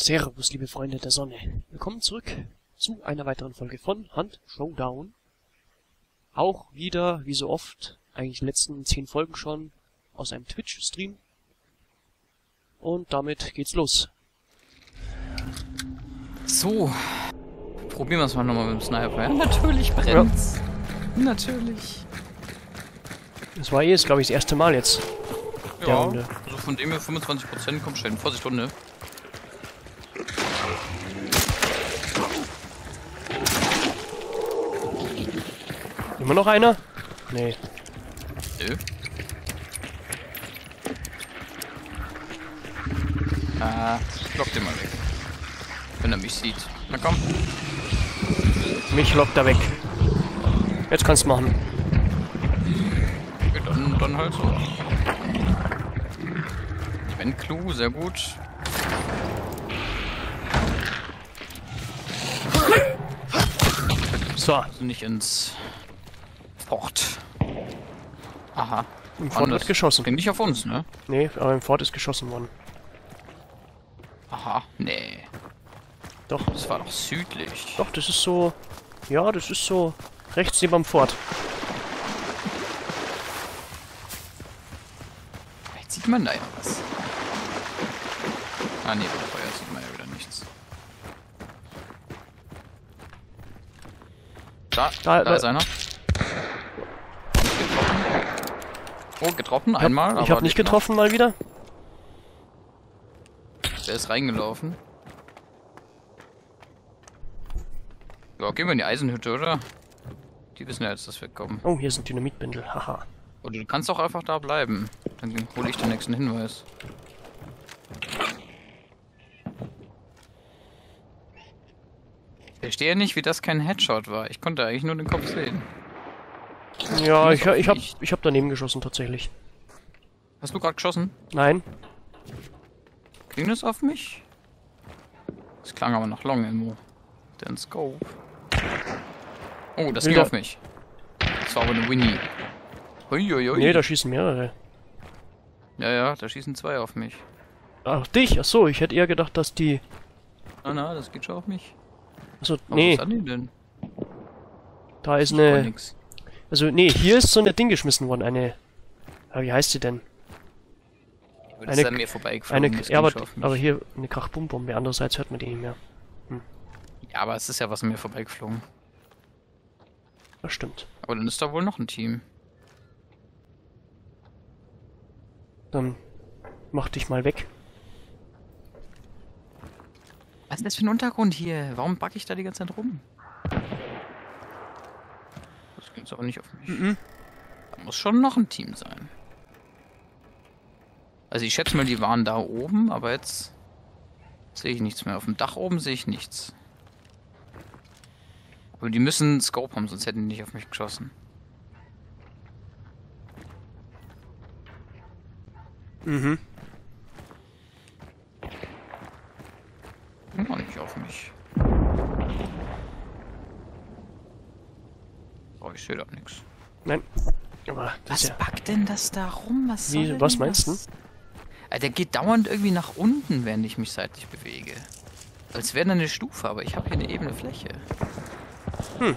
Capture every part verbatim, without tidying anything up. Servus, liebe Freunde der Sonne. Willkommen zurück zu einer weiteren Folge von Hunt: Showdown. Auch wieder, wie so oft, eigentlich in den letzten zehn Folgen schon, aus einem Twitch-Stream. Und damit geht's los. So. Probieren wir es mal nochmal mit dem Sniper. Ja? Natürlich brennt's. Ja. Natürlich. Das war jetzt, glaube ich, das erste Mal jetzt. Ja, also von dem hier fünfundzwanzig Prozent kommt schnell. Vorsicht, Hunde. Immer noch einer? Nee. Nö. Ah, lock den mal weg. Wenn er mich sieht. Na komm. Mich lockt er weg. Jetzt kannst du machen. Ja, dann, dann halt so. Event Clue, sehr gut. So. Also nicht ins... Fort. Aha. Im Fort wird geschossen. Ging nicht auf uns, ne? Nee, aber im Fort ist geschossen worden. Aha, nee. Doch. Das war doch südlich. Doch, das ist so... Ja, das ist so... Rechts neben dem Fort. Vielleicht sieht man da ja was. Ah, nee, beim Feuer sieht man ja wieder nichts. Da, da, da ist einer. Oh, getroffen, einmal. Ich hab nicht getroffen, mal wieder. Der ist reingelaufen. Ja, gehen wir in die Eisenhütte, oder? Die wissen ja jetzt, dass wir kommen. Oh, hier sind Dynamitbündel, haha. Oder du kannst auch einfach da bleiben. Dann hole ich den nächsten Hinweis. Ich verstehe nicht, wie das kein Headshot war. Ich konnte eigentlich nur den Kopf sehen. Ja, ich, ich, hab, ich hab daneben geschossen, tatsächlich. Hast du gerade geschossen? Nein. Klingt das auf mich? Das klang aber nach Long irgendwo. Den Scope. Oh, das ging auf mich. Das war aber eine Winnie. Uiuiui. Nee, da schießen mehrere. Ja, ja, da schießen zwei auf mich. Ach, dich? Achso, ich hätte eher gedacht, dass die... Na, na, das geht schon auf mich. Achso, nee. Was hat die denn? Da ist eine... Also, nee, hier ist so ein Ding geschmissen worden, eine... Ja, wie heißt sie denn? Das eine, ist an mir vorbeigeflogen. Eine, ja, aber, aber hier eine Krachbombe, andererseits hört man die nicht mehr. Hm. Ja, aber es ist ja was an mir vorbeigeflogen. Das stimmt. Aber dann ist da wohl noch ein Team. Dann mach dich mal weg. Was ist das für ein Untergrund hier? Warum backe ich da die ganze Zeit rum? Gibt's auch nicht auf mich. Mm-mm. Da muss schon noch ein Team sein. Also ich schätze mal, die waren da oben, aber jetzt sehe ich nichts mehr. Auf dem Dach oben sehe ich nichts. Aber die müssen Scope haben, sonst hätten die nicht auf mich geschossen. Mhm. Immer nicht auf mich. Ich sehe da nichts. Nein. Aber das was ja. Packt denn das da rum? Was, soll Wie, was meinst das? du? Alter, der geht dauernd irgendwie nach unten, während ich mich seitlich bewege. Als wäre da eine Stufe, aber ich habe hier eine ebene Fläche. Hm.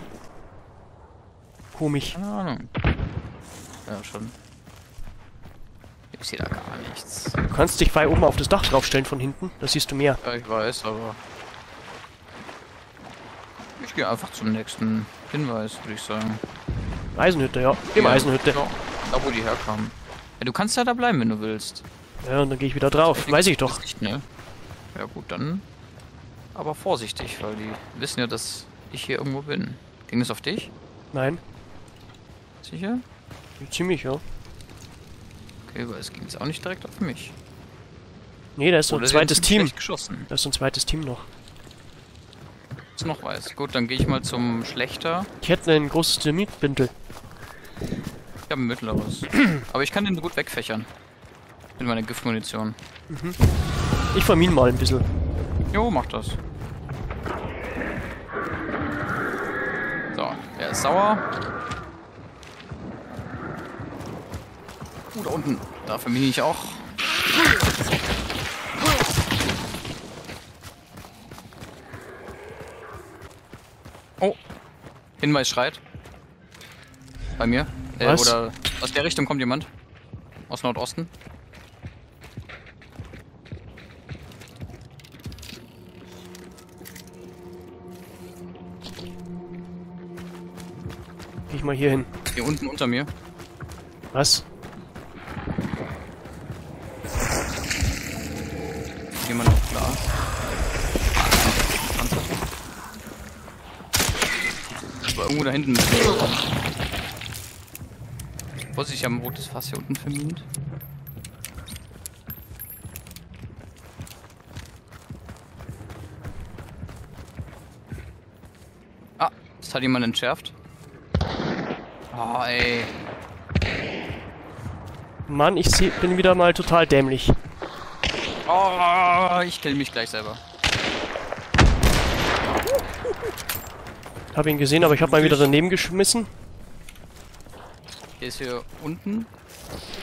Komisch. Keine Ahnung. Ja, schon. Ich sehe da gar nichts. Du kannst dich bei oben auf das Dach draufstellen von hinten. Das siehst du mehr. Ja, ich weiß, aber... Ich gehe einfach zum nächsten Hinweis, würde ich sagen. Eisenhütte, ja. Im ja, Eisenhütte. Genau. Da, wo die herkamen. Ja, du kannst ja da bleiben, wenn du willst. Ja, und dann gehe ich wieder drauf. Weiß ich doch. Nicht, ne? Ja gut, dann... Aber vorsichtig, weil die wissen ja, dass ich hier irgendwo bin. Ging das auf dich? Nein. Sicher? Ziemlich, ja. Okay, weil es ging jetzt auch nicht direkt auf mich. Nee, da ist so ein zweites Team. Da ist so ein zweites Team noch. Noch weiß. Gut, dann gehe ich mal zum Schlechter. Ich hätte ein großes Dynamitbündel. Ich habe ein mittleres. Aber ich kann den gut wegfächern. Mit meiner Giftmunition. Mhm. Ich vermine mal ein bisschen. Jo, mach das. So, der ist sauer. Oh, da unten. Da vermine ich auch. Oh. Hinweis schreit. Bei mir. Äh, was? Oder aus der Richtung kommt jemand. Aus Nordosten. Geh ich mal hier hin. Hier unten unter mir. Was? Jemand da. Aber irgendwo da hinten. Vorsicht, ich habe ein rotes Fass hier unten vermint. Ah, das hat jemand entschärft. Oh, ey. Mann, ich bin wieder mal total dämlich. Oh, ich kill mich gleich selber. Hab ihn gesehen, aber ich hab mal wieder daneben geschmissen. Der ist hier unten.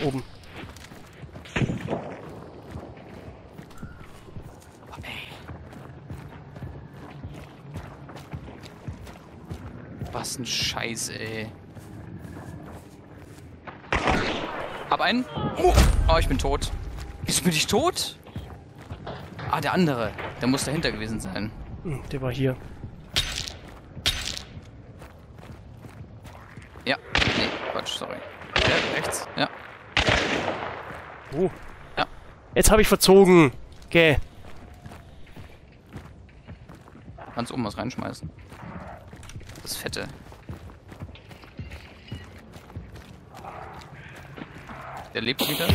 Oben. Was ein Scheiß, ey. Hab einen. Oh, oh, ich bin tot. Wieso bin ich tot? Ah, der andere. Der muss dahinter gewesen sein. Der war hier. Ja. Nee, Quatsch, sorry. Ja, rechts. Ja. Oh. Ja. Jetzt habe ich verzogen. Gäh. Okay. Kannst oben was reinschmeißen. Das Fette. Der lebt wieder.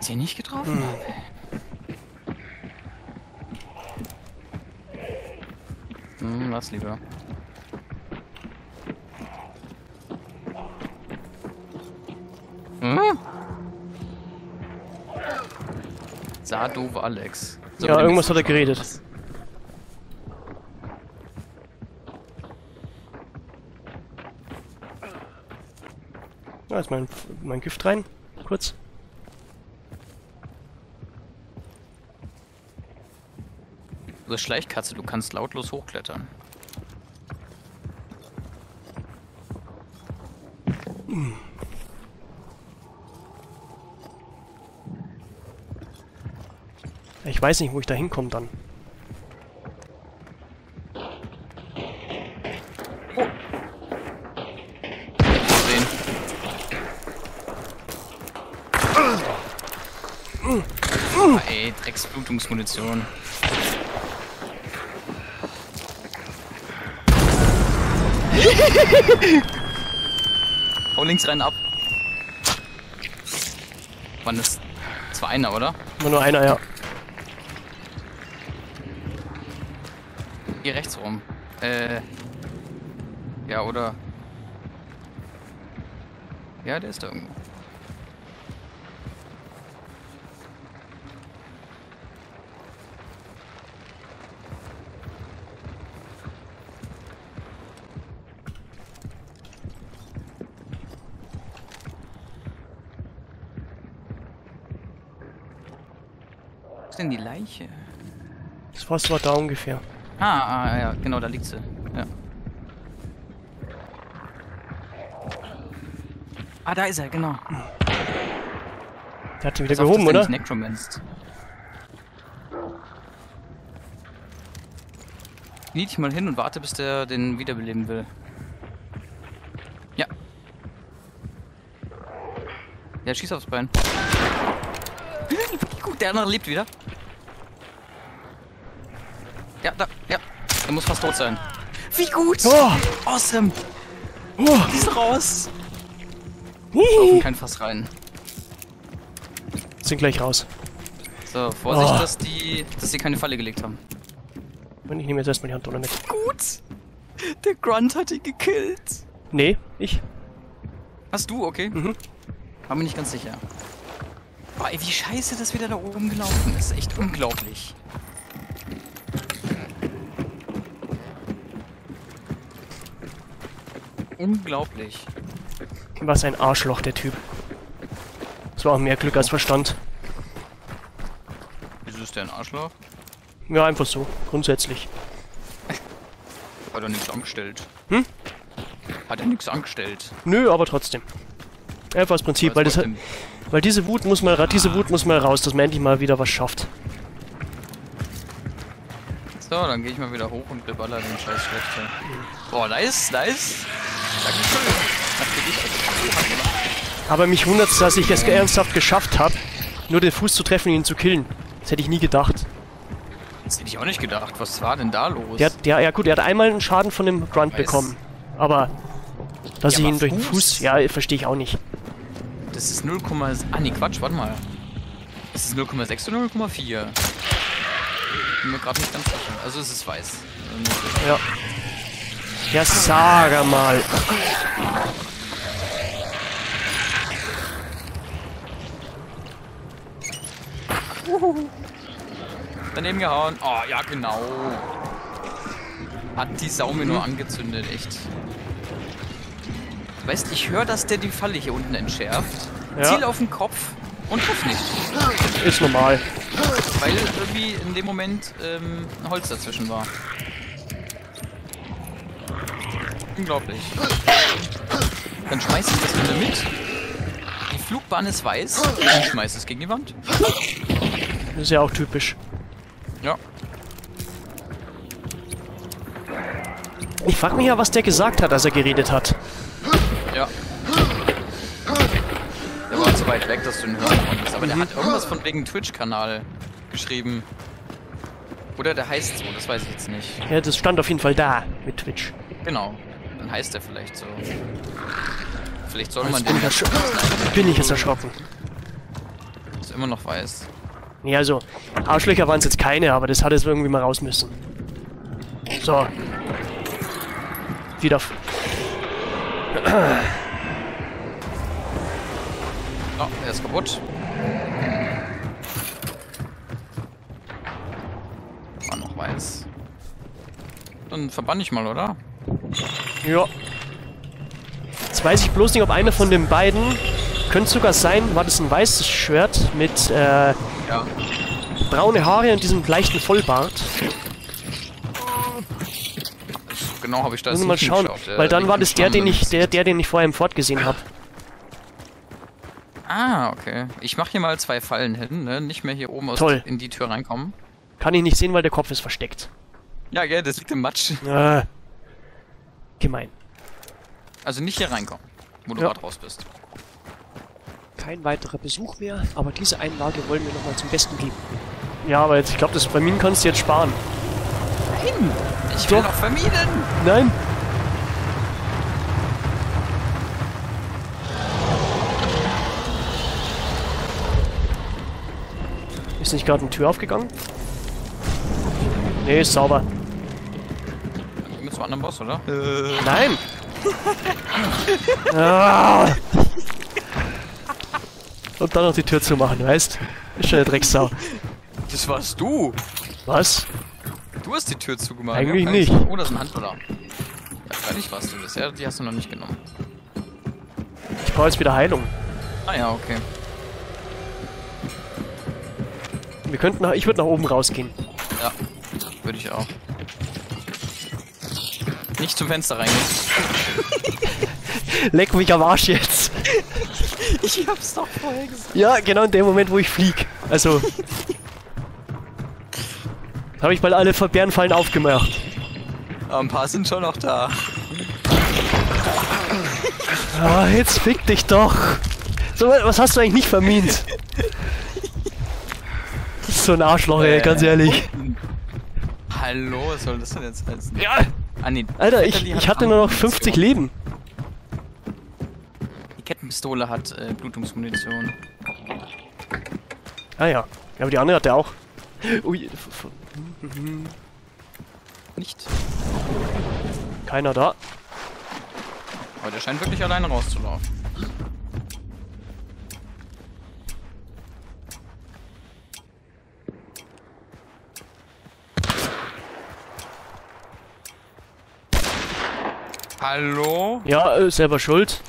Ist hier nicht getroffen? Hm. Hm, lass lieber. Da doof Alex. So, ja, irgendwas hat er geredet. Da ja, ist mein, mein Gift rein. Kurz. Du bist Schleichkatze, du kannst lautlos hochklettern. Hm. Ich weiß nicht, wo ich da hinkomme dann. Oh. Ah, ey, Drecksblutungsmunition. Hau links rein ab. Wann ist. Das war einer, oder? War nur einer, ja. Hier rechts rum. Äh. Ja, oder? Ja, der ist da irgendwo. Wo ist denn die Leiche? Das Fass war da ungefähr. Ah, ah, ja, genau, da liegt sie. Ja. Ah, da ist er, genau. Der hat sie wieder pass gehoben, auf, oder? Knie dich mal hin und warte, bis der den wiederbeleben will. Ja. Der schießt aufs Bein. Guck, der andere lebt wieder. Ja, da, ja. Der muss fast tot sein. Wie gut! Oh. Awesome! Oh. Die ist raus! Wir laufen kein Fass rein. Sind gleich raus. So, Vorsicht, oh. dass die dass die keine Falle gelegt haben. Und ich nehme jetzt erstmal die Hand ohne mit. Gut! Der Grunt hat ihn gekillt. Nee, ich. Hast du, okay. Mhm. War mir nicht ganz sicher. Oh, ey, wie scheiße das wieder da oben gelaufen ist. Echt unglaublich. Unglaublich. Was ein Arschloch, der Typ. Das war auch mehr Glück als Verstand. Wieso ist der ein Arschloch? Ja, einfach so. Grundsätzlich. Hat er nichts angestellt. Hm? Hat er nichts angestellt. Nö, aber trotzdem. Einfach das Prinzip, weil, das hat, weil diese Wut muss mal, diese Wut muss mal raus, dass man endlich mal wieder was schafft. So, dann gehe ich mal wieder hoch und beballer den Scheiß schlechter. Boah, nice, nice. Dankeschön. Aber mich wundert es, dass ich es ernsthaft geschafft habe, nur den Fuß zu treffen und ihn zu killen. Das hätte ich nie gedacht. Das hätte ich auch nicht gedacht. Was war denn da los? Der hat, der, ja gut, er hat einmal einen Schaden von dem Grunt bekommen. Aber, dass ja, ich aber ihn Fuß? durch den Fuß... Ja, verstehe ich auch nicht. Das ist null, ah nee, Quatsch, warte mal. Das ist null Komma sechs oder null Komma vier? Bin mir gerade nicht ganz sicher. Also es ist weiß. Ja. Ja, sag mal. Daneben gehauen. Oh, ja, genau. Hat die Sau mir mhm. nur angezündet, echt. Du weißt, ich höre, dass der die Falle hier unten entschärft. Ja. Ziel auf den Kopf und trifft nicht. Ist normal. Weil irgendwie in dem Moment ähm, ein Holz dazwischen war. Unglaublich. Dann schmeißt ich das wieder mit. Die Flugbahn ist weiß. Und ich schmeiß es gegen die Wand. Das ist ja auch typisch. Ja. Ich frag mich ja, was der gesagt hat, als er geredet hat. Ja. Der war zu weit weg, dass du ihn hören konntest. Aber mhm. der hat irgendwas von wegen Twitch-Kanal geschrieben. Oder der heißt so, das weiß ich jetzt nicht. Ja, das stand auf jeden Fall da mit Twitch. Genau. Dann heißt er vielleicht so. Vielleicht soll oh, man den... Bin, ersch bin ich jetzt erschrocken. Ist immer noch weiß. Ja, also, Arschlöcher waren es jetzt keine, aber das hat jetzt irgendwie mal raus müssen. So. Wieder... Oh, er ist kaputt. War noch weiß. Dann verbann ich mal, oder? Ja. Jetzt weiß ich bloß nicht, ob einer von den beiden... Könnte sogar sein, war das ein weißes Schwert mit äh, ja. braune Haare und diesem leichten Vollbart. Genau habe ich das. Muss mal schauen, weil dann war das der, den ich, der, der, den ich vorher im Fort gesehen habe. Ah, okay. Ich mache hier mal zwei Fallen hin, ne? Nicht mehr hier oben aus Toll. in die Tür reinkommen. Kann ich nicht sehen, weil der Kopf ist versteckt. Ja, gell, das liegt im Matsch. Ah. Gemein. Also nicht hier reinkommen, wo du ja. gerade raus bist. Kein weiterer Besuch mehr, aber diese Einlage wollen wir nochmal zum Besten geben. Ja, aber jetzt, ich glaube, das Verminen kannst du jetzt sparen. Nein! Ich will doch verminen! Nein! Ist nicht gerade eine Tür aufgegangen? Nee, ist sauber. Dann gehen wir zum anderen Boss, oder? Äh. Nein! ah. Und dann noch die Tür zu machen, weißt? Ist schon eine Drecksau. Das warst du! Was? Du hast die Tür zugemacht. Eigentlich ja, nicht. Oh, das ist ein Handlanger. Ja, freilich warst du das. Ja, die hast du noch nicht genommen. Ich brauche jetzt wieder Heilung. Ah ja, okay. Wir könnten nach... Ich würde nach oben rausgehen. Ja, würde ich auch. Nicht zum Fenster reingehen. Leck mich am Arsch jetzt. Ich hab's doch vorher gesagt. Ja, genau in dem Moment, wo ich flieg. Also. Habe ich bald alle Bärenfallen aufgemacht. Ein paar sind schon noch da. Ah, jetzt fick dich doch. So, was hast du eigentlich nicht vermint? Das ist so ein Arschloch, ey, ganz ehrlich. Hallo, was soll das denn jetzt heißen? Ja! Ah, nee. Alter, ich, ich hatte nur noch fünfzig Leben. Kettenpistole hat äh, Blutungsmunition. Ah ja, aber die andere hat er auch. Ui. Nicht. Keiner da. Aber der scheint wirklich alleine rauszulaufen. Hallo? Ja, äh, selber schuld.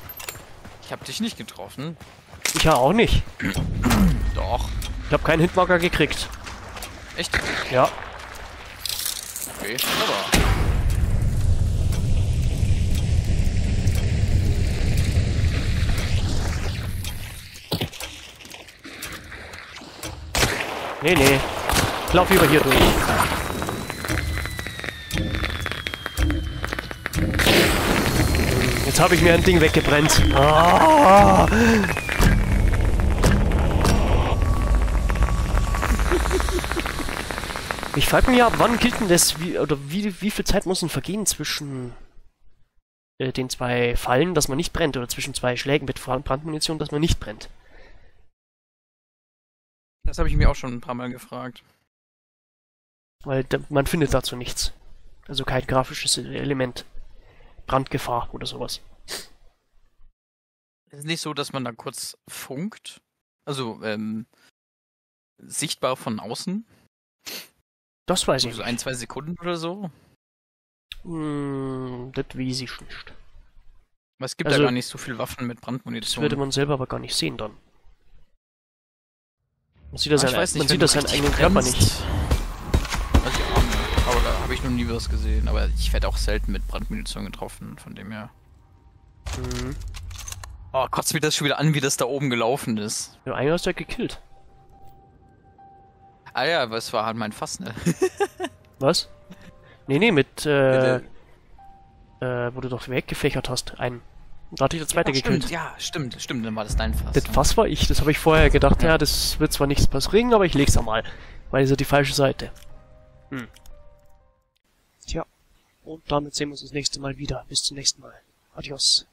Ich hab dich nicht getroffen. Ich ja auch nicht. Doch. Ich hab keinen Hitmarker gekriegt. Echt? Ja. Okay, aber. Nee, nee. Ich lauf lieber hier durch. Jetzt habe ich mir ein Ding weggebrennt. Ah. Ich frage mich ja, ab wann gilt denn das? Wie, oder wie, wie viel Zeit muss denn vergehen zwischen äh, den zwei Fallen, dass man nicht brennt? Oder zwischen zwei Schlägen mit Brandmunition, dass man nicht brennt? Das habe ich mir auch schon ein paar Mal gefragt. Weil man findet dazu nichts. Also kein grafisches Element. Brandgefahr oder sowas. Es ist nicht so, dass man da kurz funkt. Also, ähm, sichtbar von außen. Das weiß ich nicht. So ein, zwei Sekunden oder so. Hm, das weiß ich nicht. Aber es gibt ja gar nicht so viel Waffen mit Brandmunition. Das würde man selber aber gar nicht sehen dann. Man sieht das an eigenen Körper nicht. Also ja, aber da habe ich noch nie was gesehen. Aber ich werde auch selten mit Brandmunition getroffen, von dem her. Mhm. Oh, kotzt mir das schon wieder an, wie das da oben gelaufen ist. Ja, einer ist ja gekillt. Ah ja, aber es war halt mein Fass, ne? Was? Nee, nee, mit, äh, äh, wo du doch weggefächert hast, einen. Da hatte ich der zweite ja, gekillt. Stimmt, ja, stimmt, stimmt, dann war das dein Fass. Das ja. Fass war ich, das habe ich vorher gedacht, ja. ja, das wird zwar nichts passieren, aber ich leg's einmal. Weil es ja die falsche Seite. Hm. Tja, und damit sehen wir uns das nächste Mal wieder. Bis zum nächsten Mal. Adios.